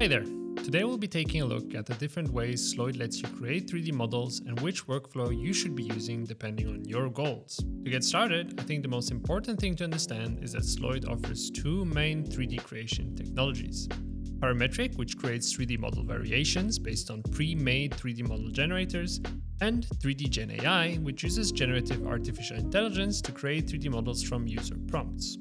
Hey there! Today we'll be taking a look at the different ways Sloyd lets you create 3D models and which workflow you should be using depending on your goals. To get started, I think the most important thing to understand is that Sloyd offers two main 3D creation technologies. Parametric, which creates 3D model variations based on pre-made 3D model generators, and 3D Gen AI, which uses generative artificial intelligence to create 3D models from user prompts.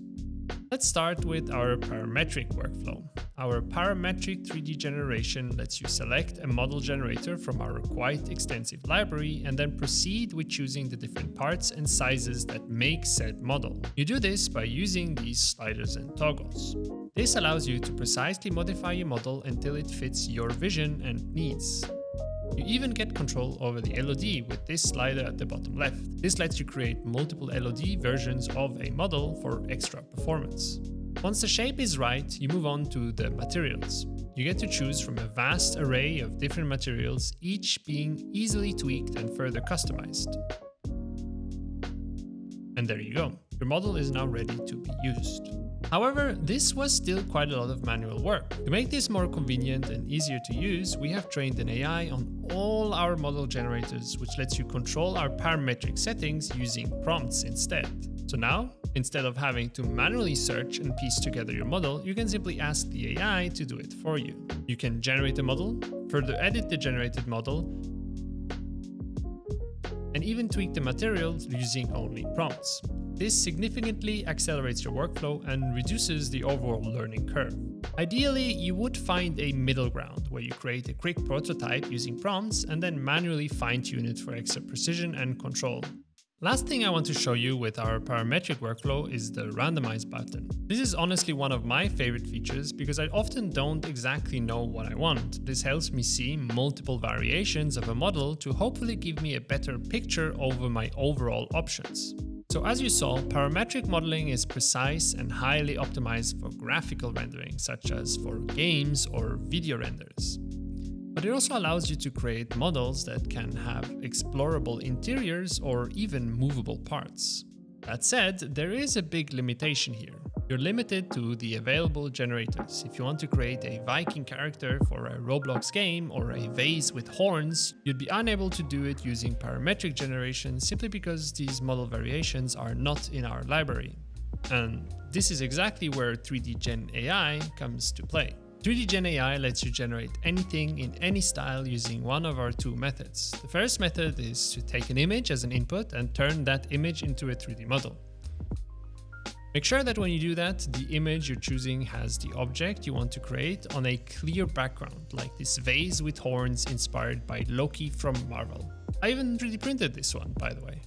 Let's start with our parametric workflow. Our parametric 3D generation lets you select a model generator from our quite extensive library and then proceed with choosing the different parts and sizes that make said model. You do this by using these sliders and toggles. This allows you to precisely modify your model until it fits your vision and needs. You even get control over the LOD with this slider at the bottom left. This lets you create multiple LOD versions of a model for extra performance. Once the shape is right, you move on to the materials. You get to choose from a vast array of different materials, each being easily tweaked and further customized. And there you go. Your model is now ready to be used. However, this was still quite a lot of manual work. To make this more convenient and easier to use, we have trained an AI on all our model generators, which lets you control our parametric settings using prompts instead. So now, instead of having to manually search and piece together your model, you can simply ask the AI to do it for you. You can generate a model, further edit the generated model, and even tweak the materials using only prompts. This significantly accelerates your workflow and reduces the overall learning curve. Ideally, you would find a middle ground where you create a quick prototype using prompts and then manually fine-tune it for extra precision and control. Last thing I want to show you with our parametric workflow is the randomize button. This is honestly one of my favorite features because I often don't exactly know what I want. This helps me see multiple variations of a model to hopefully give me a better picture over my overall options. So as you saw, parametric modeling is precise and highly optimized for graphical rendering, such as for games or video renders. But it also allows you to create models that can have explorable interiors or even movable parts. That said, there is a big limitation here. You're limited to the available generators. If you want to create a Viking character for a Roblox game or a vase with horns, you'd be unable to do it using parametric generation simply because these model variations are not in our library. And this is exactly where 3D Gen AI comes to play. 3D Gen AI lets you generate anything in any style using one of our two methods. The first method is to take an image as an input and turn that image into a 3D model. Make sure that when you do that, the image you're choosing has the object you want to create on a clear background, like this vase with horns inspired by Loki from Marvel. I even 3D printed this one, by the way.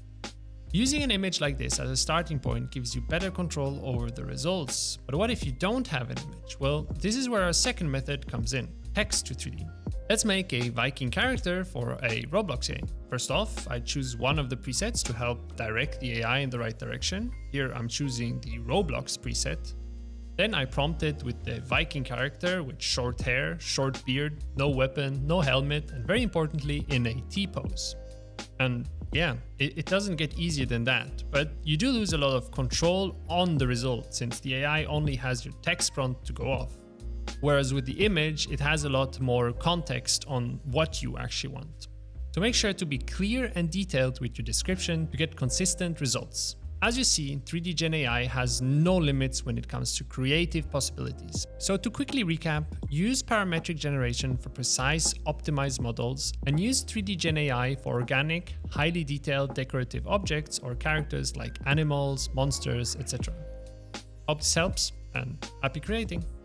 Using an image like this as a starting point gives you better control over the results. But what if you don't have an image? Well, this is where our second method comes in, text to 3D. Let's make a Viking character for a Roblox game. First off, I choose one of the presets to help direct the AI in the right direction. Here I'm choosing the Roblox preset. Then I prompt it with the Viking character with short hair, short beard, no weapon, no helmet, and very importantly, in a T-pose. And yeah, it doesn't get easier than that, but you do lose a lot of control on the result since the AI only has your text prompt to go off. Whereas with the image, it has a lot more context on what you actually want. So make sure to be clear and detailed with your description to get consistent results. As you see, 3D Gen AI has no limits when it comes to creative possibilities. So to quickly recap, use parametric generation for precise, optimized models, and use 3D Gen AI for organic, highly detailed decorative objects or characters like animals, monsters, etc. Hope this helps, and happy creating!